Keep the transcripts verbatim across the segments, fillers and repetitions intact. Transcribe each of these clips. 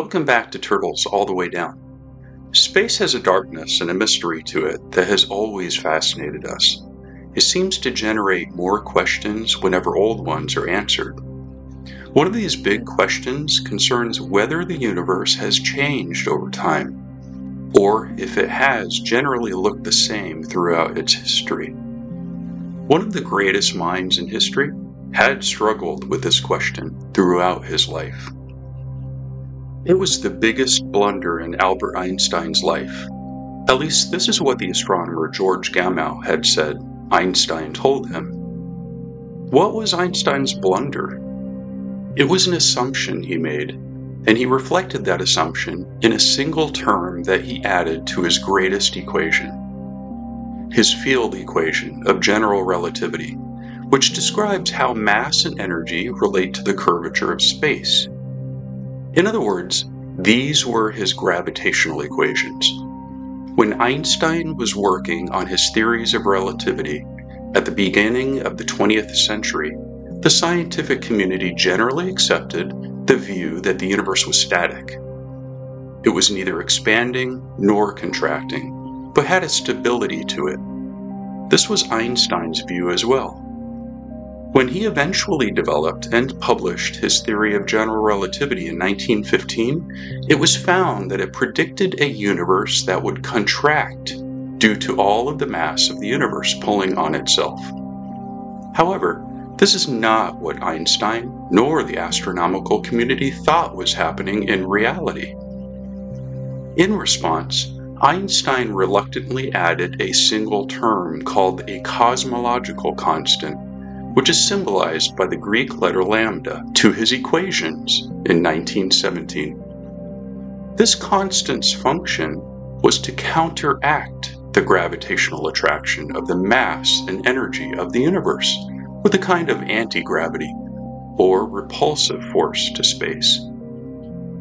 Welcome back to Turtles All the Way Down. Space has a darkness and a mystery to it that has always fascinated us. It seems to generate more questions whenever old ones are answered. One of these big questions concerns whether the universe has changed over time, or if it has generally looked the same throughout its history. One of the greatest minds in history had struggled with this question throughout his life. It was the biggest blunder in Albert Einstein's life. At least this is what the astronomer George Gamow had said Einstein told him. What was Einstein's blunder? It was an assumption he made, and he reflected that assumption in a single term that he added to his greatest equation, his field equation of general relativity, which describes how mass and energy relate to the curvature of space. In other words, these were his gravitational equations. When Einstein was working on his theories of relativity at the beginning of the twentieth century, the scientific community generally accepted the view that the universe was static. It was neither expanding nor contracting, but had a stability to it. This was Einstein's view as well. When he eventually developed and published his theory of general relativity in nineteen fifteen, it was found that it predicted a universe that would contract due to all of the mass of the universe pulling on itself. However, this is not what Einstein nor the astronomical community thought was happening in reality. In response, Einstein reluctantly added a single term called a cosmological constant, which is symbolized by the Greek letter lambda, to his equations in nineteen seventeen. This constant's function was to counteract the gravitational attraction of the mass and energy of the universe with a kind of anti-gravity, or repulsive force to space.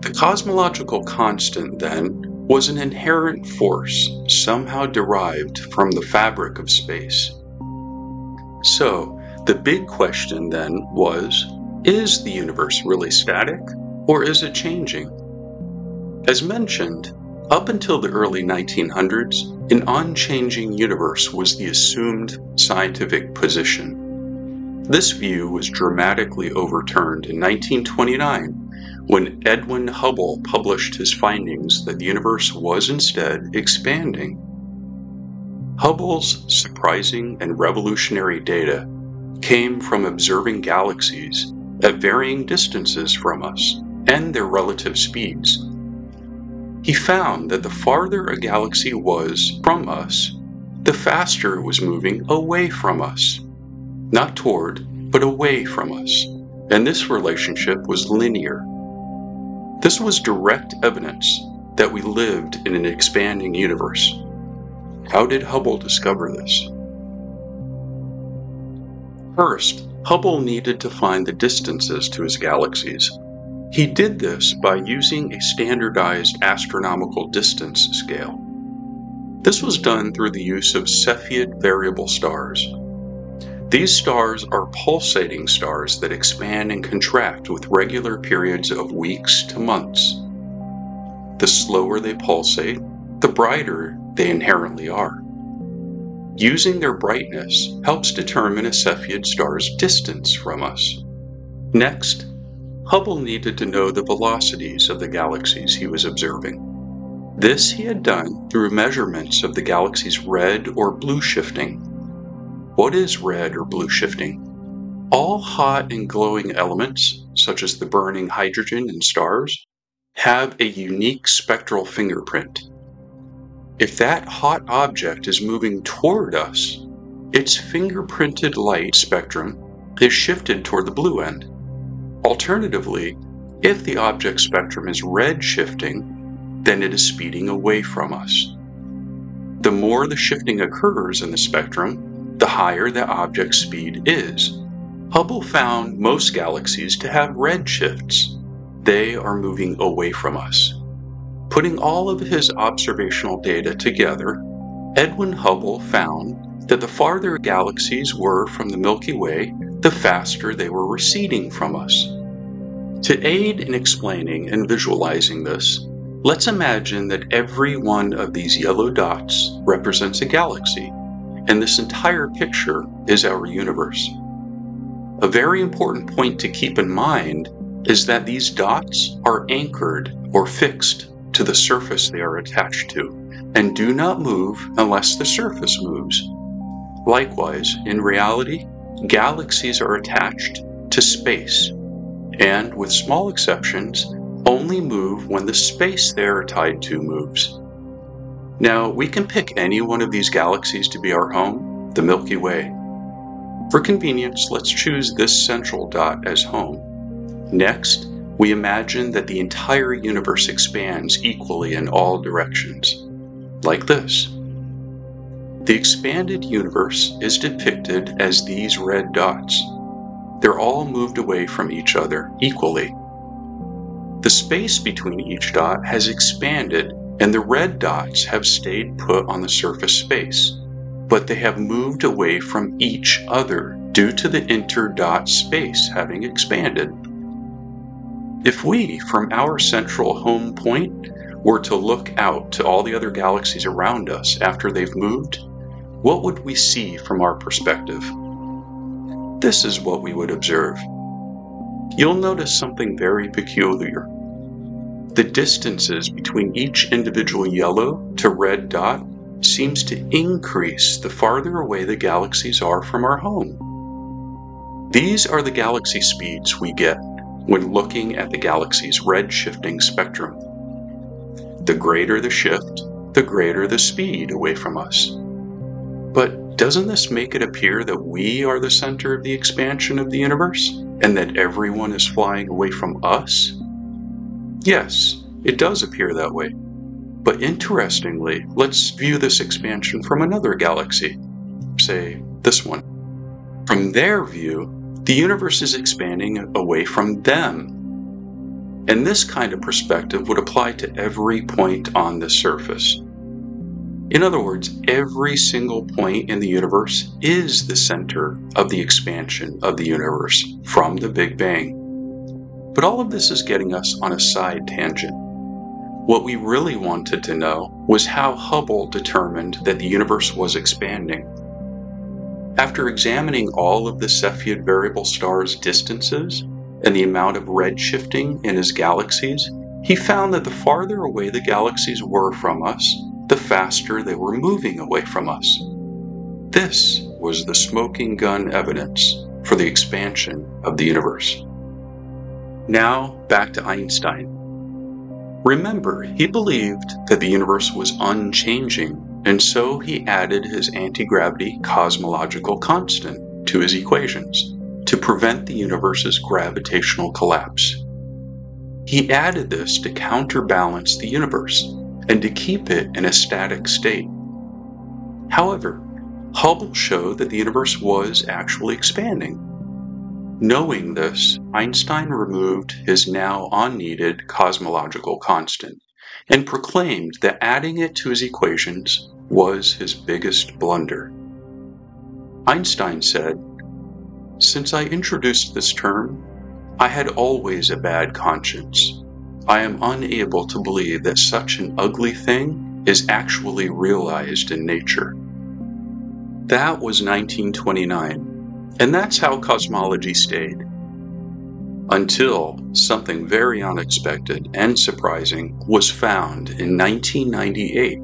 The cosmological constant, then, was an inherent force somehow derived from the fabric of space. So, the big question then was, is the universe really static, or is it changing? As mentioned, up until the early nineteen hundreds, an unchanging universe was the assumed scientific position. This view was dramatically overturned in nineteen twenty-nine, when Edwin Hubble published his findings that the universe was instead expanding. Hubble's surprising and revolutionary data came from observing galaxies at varying distances from us and their relative speeds. He found that the farther a galaxy was from us, the faster it was moving away from us. Not toward, but away from us, and this relationship was linear. This was direct evidence that we lived in an expanding universe. How did Hubble discover this? First, Hubble needed to find the distances to his galaxies. He did this by using a standardized astronomical distance scale. This was done through the use of Cepheid variable stars. These stars are pulsating stars that expand and contract with regular periods of weeks to months. The slower they pulsate, the brighter they inherently are. Using their brightness helps determine a Cepheid star's distance from us. Next, Hubble needed to know the velocities of the galaxies he was observing. This he had done through measurements of the galaxy's red or blue shifting. What is red or blue shifting? All hot and glowing elements, such as the burning hydrogen in stars, have a unique spectral fingerprint. If that hot object is moving toward us, its fingerprinted light spectrum is shifted toward the blue end. Alternatively, if the object spectrum is red shifting, then it is speeding away from us. The more the shifting occurs in the spectrum, the higher the object speed is. Hubble found most galaxies to have red shifts. They are moving away from us. Putting all of his observational data together, Edwin Hubble found that the farther galaxies were from the Milky Way, the faster they were receding from us. To aid in explaining and visualizing this, let's imagine that every one of these yellow dots represents a galaxy, and this entire picture is our universe. A very important point to keep in mind is that these dots are anchored or fixed to the surface they are attached to, and do not move unless the surface moves. Likewise, in reality, galaxies are attached to space, and with small exceptions, only move when the space they are tied to moves. Now, we can pick any one of these galaxies to be our home, the Milky Way. For convenience, let's choose this central dot as home. Next, we imagine that the entire universe expands equally in all directions, like this. The expanded universe is depicted as these red dots. They're all moved away from each other equally. The space between each dot has expanded, and the red dots have stayed put on the surface space, but they have moved away from each other due to the inter-dot space having expanded. If we, from our central home point, were to look out to all the other galaxies around us after they've moved, what would we see from our perspective? This is what we would observe. You'll notice something very peculiar. The distances between each individual yellow to red dot seems to increase the farther away the galaxies are from our home. These are the galaxy speeds we get when looking at the galaxy's red shifting spectrum. The greater the shift, the greater the speed away from us. But doesn't this make it appear that we are the center of the expansion of the universe, and that everyone is flying away from us? Yes, it does appear that way. But interestingly, let's view this expansion from another galaxy, say this one. From their view, the universe is expanding away from them. And this kind of perspective would apply to every point on the surface. In other words, every single point in the universe is the center of the expansion of the universe from the Big Bang. But all of this is getting us on a side tangent. What we really wanted to know was how Hubble determined that the universe was expanding. After examining all of the Cepheid variable star's distances and the amount of red shifting in his galaxies, he found that the farther away the galaxies were from us, the faster they were moving away from us. This was the smoking gun evidence for the expansion of the universe. Now, back to Einstein. Remember, he believed that the universe was unchanging, and so he added his anti-gravity cosmological constant to his equations to prevent the universe's gravitational collapse. He added this to counterbalance the universe and to keep it in a static state. However, Hubble showed that the universe was actually expanding. Knowing this, Einstein removed his now unneeded cosmological constant and proclaimed that adding it to his equations was his biggest blunder. Einstein said, "Since I introduced this term, I had always a bad conscience. I am unable to believe that such an ugly thing is actually realized in nature." That was nineteen twenty-nine, and that's how cosmology stayed. Until something very unexpected and surprising was found in nineteen ninety-eight,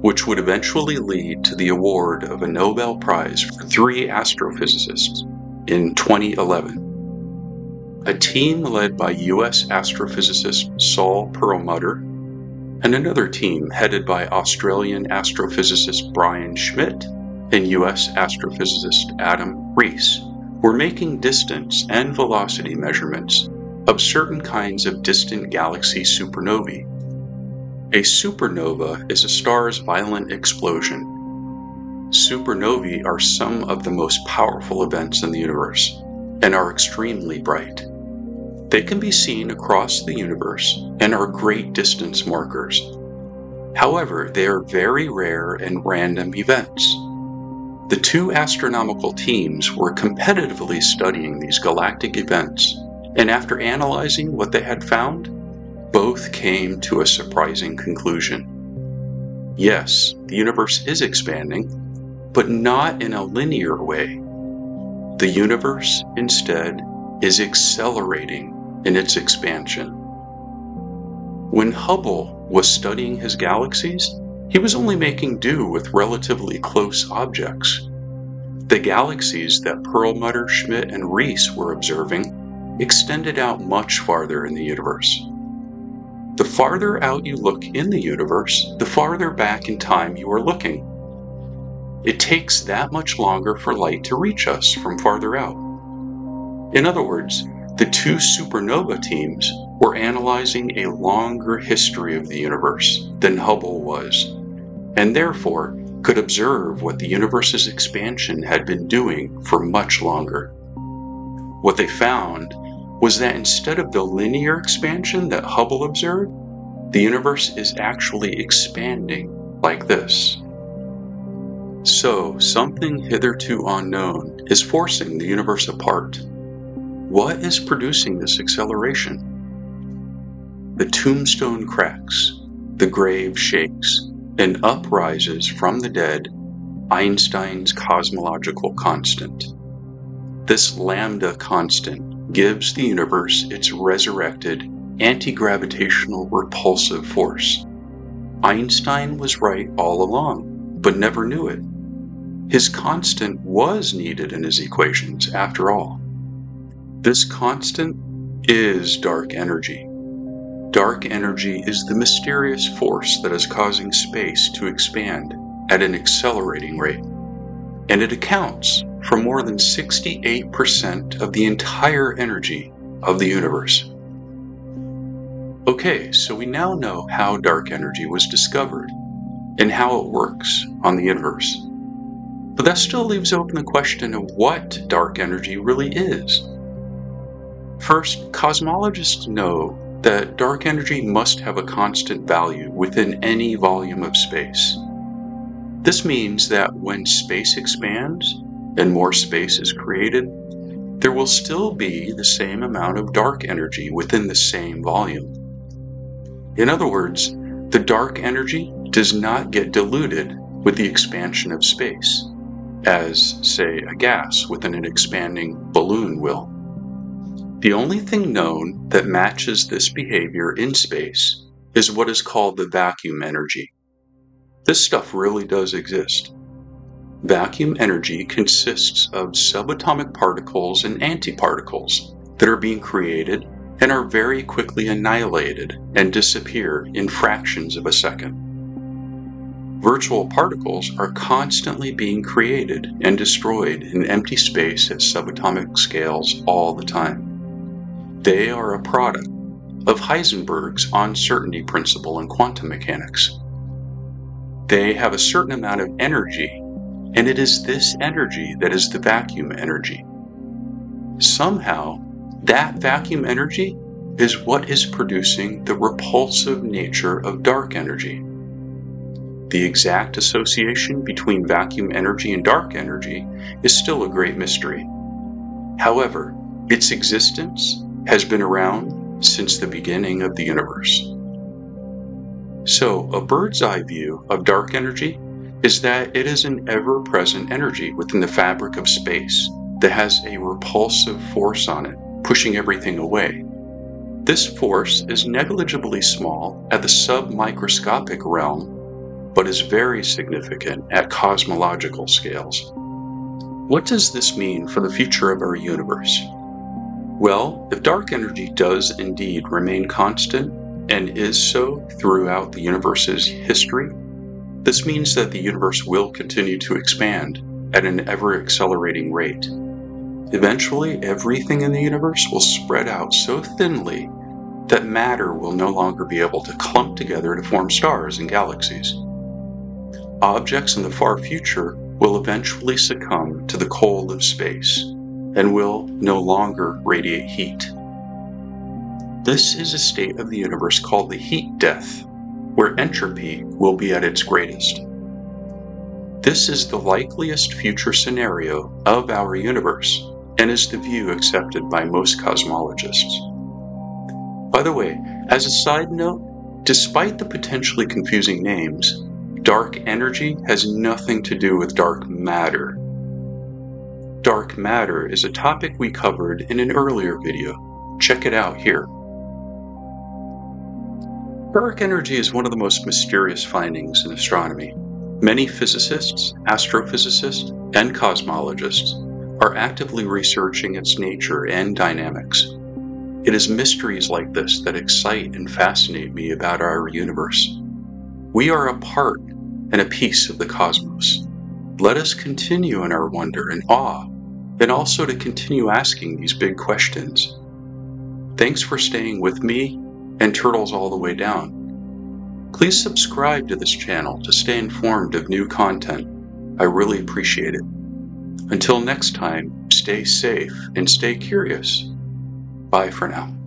which would eventually lead to the award of a Nobel Prize for three astrophysicists in twenty eleven. A team led by U S astrophysicist Saul Perlmutter, and another team headed by Australian astrophysicist Brian Schmidt and U S astrophysicist Adam Riess, were making distance and velocity measurements of certain kinds of distant galaxy supernovae. A supernova is a star's violent explosion. Supernovae are some of the most powerful events in the universe and are extremely bright. They can be seen across the universe and are great distance markers. However, they are very rare and random events. The two astronomical teams were competitively studying these galactic events and after analyzing what they had found, both came to a surprising conclusion. Yes, the universe is expanding, but not in a linear way. The universe, instead, is accelerating in its expansion. When Hubble was studying his galaxies, he was only making do with relatively close objects. The galaxies that Perlmutter, Schmidt, and Riess were observing extended out much farther in the universe. The farther out you look in the universe, the farther back in time you are looking. It takes that much longer for light to reach us from farther out. In other words, the two supernova teams were analyzing a longer history of the universe than Hubble was, and therefore could observe what the universe's expansion had been doing for much longer. What they found was that instead of the linear expansion that Hubble observed, the universe is actually expanding like this. So, something hitherto unknown is forcing the universe apart. What is producing this acceleration? The tombstone cracks, the grave shakes, and uprises from the dead Einstein's cosmological constant. This lambda constant gives the universe its resurrected, anti-gravitational repulsive force. Einstein was right all along, but never knew it. His constant was needed in his equations, after all. This constant is dark energy. Dark energy is the mysterious force that is causing space to expand at an accelerating rate, and it accounts for more than sixty-eight percent of the entire energy of the universe. Okay, so we now know how dark energy was discovered and how it works on the universe. But that still leaves open the question of what dark energy really is. First, cosmologists know that dark energy must have a constant value within any volume of space. This means that when space expands and more space is created, there will still be the same amount of dark energy within the same volume. In other words, the dark energy does not get diluted with the expansion of space, as, say, a gas within an expanding balloon will. The only thing known that matches this behavior in space is what is called the vacuum energy. This stuff really does exist. Vacuum energy consists of subatomic particles and antiparticles that are being created and are very quickly annihilated and disappear in fractions of a second. Virtual particles are constantly being created and destroyed in empty space at subatomic scales all the time. They are a product of Heisenberg's uncertainty principle in quantum mechanics. They have a certain amount of energy, and it is this energy that is the vacuum energy. Somehow, that vacuum energy is what is producing the repulsive nature of dark energy. The exact association between vacuum energy and dark energy is still a great mystery. However, its existence has been around since the beginning of the universe. So, a bird's eye view of dark energy is that it is an ever-present energy within the fabric of space that has a repulsive force on it, pushing everything away. This force is negligibly small at the submicroscopic realm, but is very significant at cosmological scales. What does this mean for the future of our universe? Well, if dark energy does indeed remain constant, and is so throughout the universe's history, this means that the universe will continue to expand at an ever-accelerating rate. Eventually, everything in the universe will spread out so thinly that matter will no longer be able to clump together to form stars and galaxies. Objects in the far future will eventually succumb to the cold of space and will no longer radiate heat. This is a state of the universe called the heat death, where entropy will be at its greatest. This is the likeliest future scenario of our universe, and is the view accepted by most cosmologists. By the way, as a side note, despite the potentially confusing names, dark energy has nothing to do with dark matter. Dark matter is a topic we covered in an earlier video. Check it out here. Dark energy is one of the most mysterious findings in astronomy. Many physicists, astrophysicists, and cosmologists are actively researching its nature and dynamics. It is mysteries like this that excite and fascinate me about our universe. We are a part and a piece of the cosmos. Let us continue in our wonder and awe, and also to continue asking these big questions. Thanks for staying with me and Turtles All the Way Down. Please subscribe to this channel to stay informed of new content. I really appreciate it. Until next time, stay safe and stay curious. Bye for now.